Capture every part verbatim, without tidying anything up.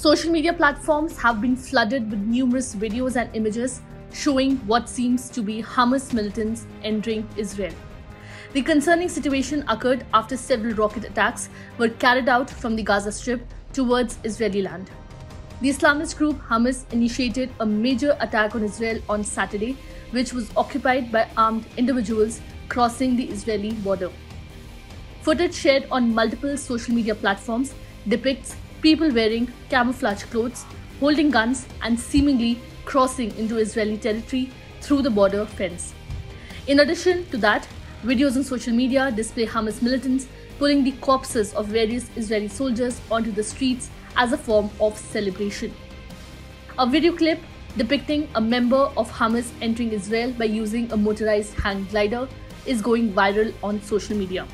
Social media platforms have been flooded with numerous videos and images showing what seems to be Hamas militants entering Israel. The concerning situation occurred after several rocket attacks were carried out from the Gaza Strip towards Israeli land. The Islamist group Hamas initiated a major attack on Israel on Saturday, which was occupied by armed individuals crossing the Israeli border. Footage shared on multiple social media platforms depicts people wearing camouflage clothes, holding guns, and seemingly crossing into Israeli territory through the border fence. In addition to that, videos on social media display Hamas militants pulling the corpses of various Israeli soldiers onto the streets as a form of celebration. A video clip depicting a member of Hamas entering Israel by using a motorized hang glider is going viral on social media.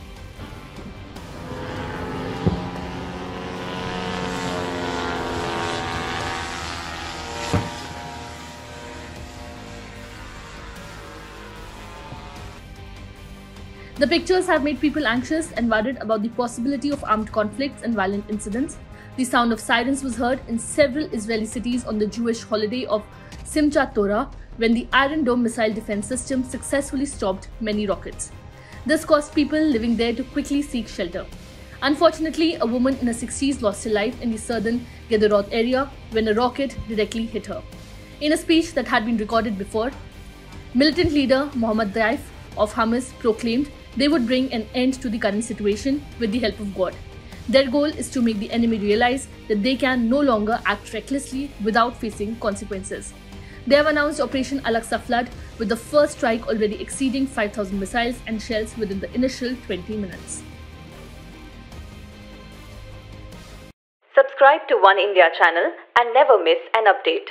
The pictures have made people anxious and worried about the possibility of armed conflicts and violent incidents. The sound of sirens was heard in several Israeli cities on the Jewish holiday of Simchat Torah, when the Iron Dome missile defense system successfully stopped many rockets. This caused people living there to quickly seek shelter. Unfortunately, a woman in her sixties lost her life in the southern Gederot area when a rocket directly hit her. In a speech that had been recorded before, militant leader Mohammed Daif of Hamas proclaimed they would bring an end to the current situation with the help of God. Their goal is to make the enemy realize that they can no longer act recklessly without facing consequences. They have announced Operation Al Aqsa Flood, with the first strike already exceeding five thousand missiles and shells within the initial twenty minutes. Subscribe to One India channel and never miss an update.